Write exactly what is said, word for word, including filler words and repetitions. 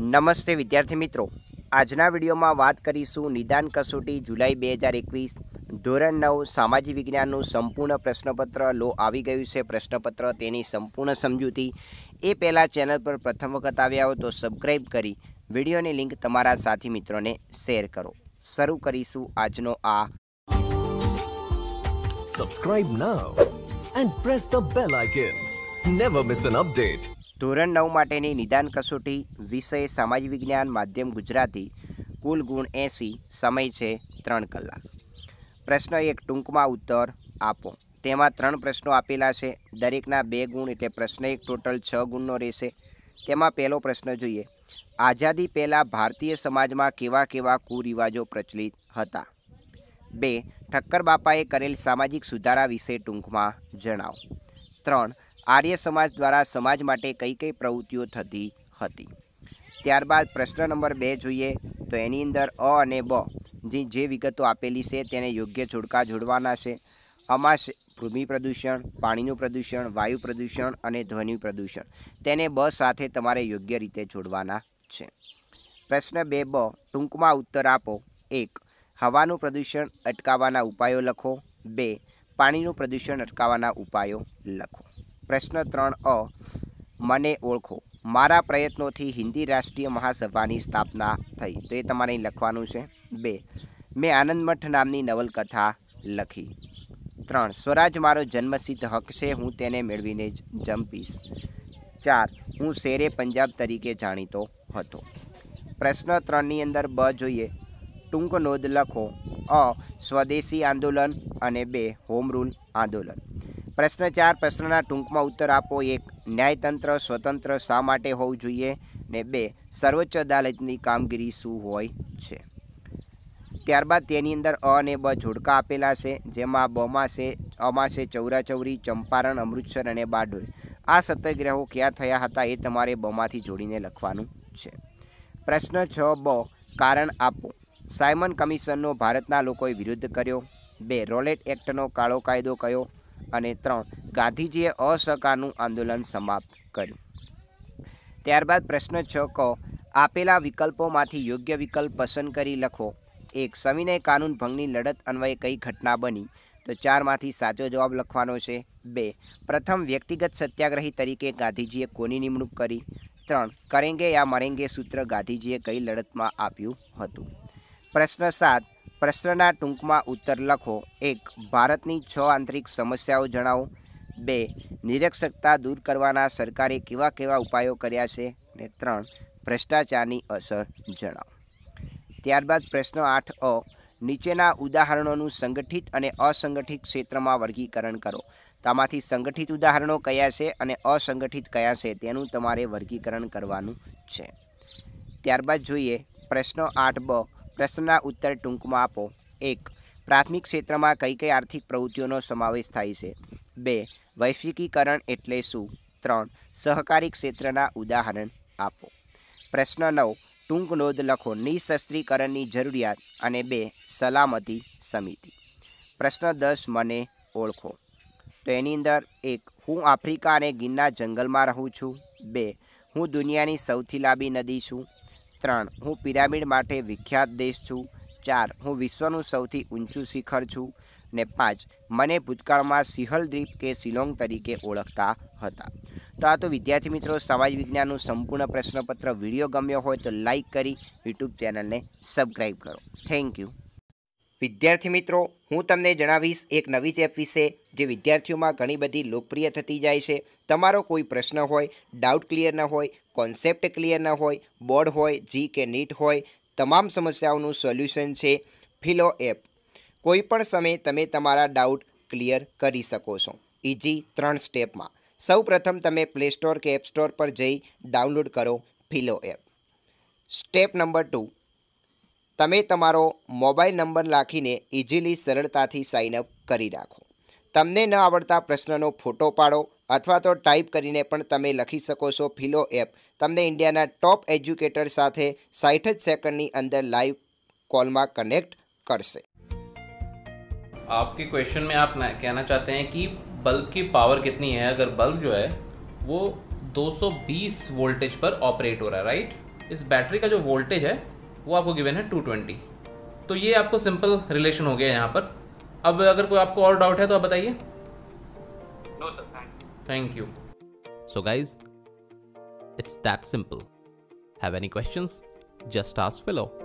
નમસ્તે વિદ્યાર્થી મિત્રો, આજના વિડીયોમાં વાત કરીશું નિદાન કસોટી જુલાઈ બે હજાર એકવીસ ધોરણ નવ સામાજિક વિજ્ઞાનનું સંપૂર્ણ પ્રશ્નપત્ર લો આવી ગયું છે. પ્રશ્નપત્ર તેની સંપૂર્ણ સમજૂતી એ પહેલાં ચેનલ પર પ્રથમ વખત આવ્યા હો તો સબસ્ક્રાઈબ કરી વિડીયોની લિંક તમારા સાથી મિત્રોને શેર કરો. શરૂ કરીશું આજનો આ subscribe now and press the bell icon never miss an update. ધોરણ નવ માટેની નિદાન કસોટી, વિષય સામાજિક વિજ્ઞાન, માધ્યમ ગુજરાતી, કુલ ગુણ એંસી, સમય છે ત્રણ કલાક. પ્રશ્ન એક, ટૂંકમાં ઉત્તર આપો. તેમાં ત્રણ પ્રશ્નો આપેલા છે, દરેકના બે ગુણ એટલે પ્રશ્ન એક ટોટલ છ ગુણનો રહેશે. તેમાં પહેલો પ્રશ્ન જોઈએ, આઝાદી પહેલાં ભારતીય સમાજમાં કેવા કેવા કુરિવાજો પ્રચલિત હતા. બે, ઠક્કર બાપાએ કરેલ સામાજિક સુધારા વિશે ટૂંકમાં જણાવો. ત્રણ, આર્ય સમાજ દ્વારા સમાજ માટે કઈ કઈ પ્રવૃત્તિઓ થતી હતી. ત્યારબાદ પ્રશ્ન નંબર બે જોઈએ તો એની અંદર અ અને બ જે વિગતો આપેલી છે તેને યોગ્ય જોડકા જોડવાના છે. આમાં ભૂમિ પ્રદૂષણ, પાણીનું પ્રદૂષણ, વાયુ પ્રદૂષણ અને ધ્વનિ પ્રદૂષણ, તેને બ સાથે તમારે યોગ્ય રીતે જોડવાના છે. પ્રશ્ન બે બ, ટૂંકમાં ઉત્તર આપો. એક, હવાનું પ્રદૂષણ અટકાવવાના ઉપાયો લખો. બે, પાણીનું પ્રદૂષણ અટકાવવાના ઉપાયો લખો. પ્રશ્ન ત્રણ અ, મને ઓળખો, મારા પ્રયત્નોથી હિન્દી રાષ્ટ્રીય મહાસભાની સ્થાપના થઈ, તો એ તમારે લખવાનું છે. બે, મેં આનંદમઠ નામની નવલકથા લખી. ત્રણ, સ્વરાજ મારો જન્મસિદ્ધ હક છે, હું તેને મેળવીને જ જંપીશ. ચાર, હું શેરે પંજાબ તરીકે જાણીતો હતો. પ્રશ્ન ત્રણની અંદર બ જોઈએ, ટૂંક નોંધ લખો. અ, સ્વદેશી આંદોલન અને બે, હોમ રૂલ આંદોલન. પ્રશ્ન ચાર, પ્રશ્નના ટૂંકમાં ઉત્તર આપો. એક, ન્યાયતંત્ર સ્વતંત્ર શા માટે હોવું જોઈએ, ને બે, સર્વોચ્ચ અદાલતની કામગીરી શું હોય છે. ત્યારબાદ તેની અંદર અ અને બ જોડકા આપેલા છે, જેમાં બમાં છે અમાં છે ચૌરાચૌરી, ચંપારણ, અમૃતસર અને બારડોલ. આ સત્યાગ્રહો ક્યાં થયા હતા એ તમારે બમાંથી જોડીને લખવાનું છે. પ્રશ્ન છ બ, કારણ આપો. સાયમન કમિશનનો ભારતના લોકોએ વિરોધ કર્યો. બે, રોલેટ એક્ટનો કાળો કાયદો કયો. અને ત્રણ, ગાંધીજીએ અસહકારનું આંદોલન સમાપ્ત કર્યું. ત્યારબાદ પ્રશ્ન છ ક, આપેલા વિકલ્પોમાંથી યોગ્ય વિકલ્પ પસંદ કરી લખો. એક, સવિનય કાનૂન ભંગની લડત અન્વયે કઈ ઘટના બની, તો ચારમાંથી સાચો જવાબ લખવાનો છે. બે, પ્રથમ વ્યક્તિગત સત્યાગ્રહી તરીકે ગાંધીજીએ કોની નિમણૂક કરી. ત્રણ, કરેંગે યા મરેંગે સૂત્ર ગાંધીજીએ કઈ લડતમાં આપ્યું હતું. પ્રશ્ન સાત, પ્રશ્નના ટૂંકમાં ઉત્તર લખો. એક, ભારતની છ આંતરિક સમસ્યાઓ જણાવો. બે, નિરક્ષરતા દૂર કરવાના સરકારે કેવા કેવા ઉપાયો કર્યા છે. અને ત્રણ, ભ્રષ્ટાચારની અસર જણાવો. ત્યારબાદ પ્રશ્ન આઠ અ, નીચેના ઉદાહરણોનું સંગઠિત અને અસંગઠિત ક્ષેત્રમાં વર્ગીકરણ કરો. આમાંથી સંગઠિત ઉદાહરણો કયા છે અને અસંગઠિત કયા છે તેનું તમારે વર્ગીકરણ કરવાનું છે. ત્યારબાદ જોઈએ પ્રશ્ન આઠ બ, પ્રશ્નના ઉત્તર ટૂંકમાં આપો. એક, પ્રાથમિક ક્ષેત્રમાં કઈ કઈ આર્થિક પ્રવૃત્તિઓનો સમાવેશ થાય છે. બે, વૈશ્વિકીકરણ એટલે શું. ત્રણ, સહકારી ક્ષેત્રના ઉદાહરણ આપો. પ્રશ્ન નવ, ટૂંક નોંધ લખો. નિઃશસ્ત્રીકરણની જરૂરિયાત અને બે, સલામતી સમિતિ. પ્રશ્ન દસ, મને ઓળખો. તો એની અંદર એક, હું આફ્રિકા અને ગીરના જંગલમાં રહું છું. બે, હું દુનિયાની સૌથી લાંબી નદી છું. ત્રણ, હું પિરામિડ માટે વિખ્યાત દેશ છું. ચાર, હું વિશ્વનું સૌથી ઊંચું શિખર છું. ને પાંચ, મને ભૂતકાળમાં સિંહલ દ્વીપ કે શિલોંગ તરીકે ઓળખતા હતા. તો આ તો વિદ્યાર્થી મિત્રો સમાજ વિજ્ઞાનનું સંપૂર્ણ પ્રશ્નપત્ર. વિડીયો ગમ્યો હોય તો લાઇક કરી યુટ્યુબ ચેનલને સબસ્ક્રાઈબ કરો. Thank you. વિદ્યાર્થી મિત્રો, હું તમને જણાવીશ એક નવી જ એપ વિશે જે વિદ્યાર્થીઓમાં ઘણી બધી લોકપ્રિય થતી જાય છે. તમારો કોઈ પ્રશ્ન હોય, ડાઉટ ક્લિયર ન હોય, કોન્સેપ્ટ ક્લિયર ન હોય, બોર્ડ હોય, જી કે નીટ હોય, તમામ સમસ્યાઓનું સોલ્યુશન છે ફિલો એપ. કોઈપણ સમયે તમે તમારા ડાઉટ ક્લિયર કરી શકો છો ઇઝી ત્રણ સ્ટેપમાં. સૌ પ્રથમ તમે પ્લે સ્ટોર કે એપ સ્ટોર પર જઈ ડાઉનલોડ કરો ફિલો એપ. સ્ટેપ નંબર ટુ, તમે તમારો મોબાઈલ નંબર લખીને ઇઝીલી સરળતાથી સાઇનઅપ કરી રાખો. તમને ન આવડતા પ્રશ્નનો ફોટો પાડો અથવા તો ટાઈપ કરીને પણ તમે લખી શકો છો. ફિલો એપ તમને ઇન્ડિયાના ટોપ એજ્યુકેટર સાથે સાઠ જ સેકન્ડની અંદર લાઈવ કોલમાં કનેક્ટ કરશે. आपके क्वेश्चन में आप कहना चाहते हैं कि बल्ब की पावर कितनी है. अगर बल्ब जो है वो दो सौ बीस वोल्टेज पर ऑपरेट हो रहा है, राइट, इस बैटरी का जो वोल्टेज है वो आपको गिवन है टू ट्वेंटी। तो ये आपको सिंपल रिलेशन हो गया यहाँ पर। अब अगर कोई आपको और डाउट है तो आप बताइए। No sir, thank you. So guys, it's that simple. Have any questions? Just ask फिलो।